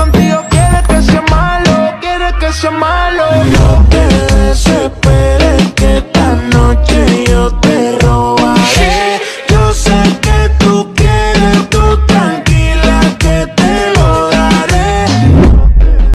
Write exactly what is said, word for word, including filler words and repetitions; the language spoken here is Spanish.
contigo quiere que sea malo, quiere que sea malo. No te desesperes que esta noche yo te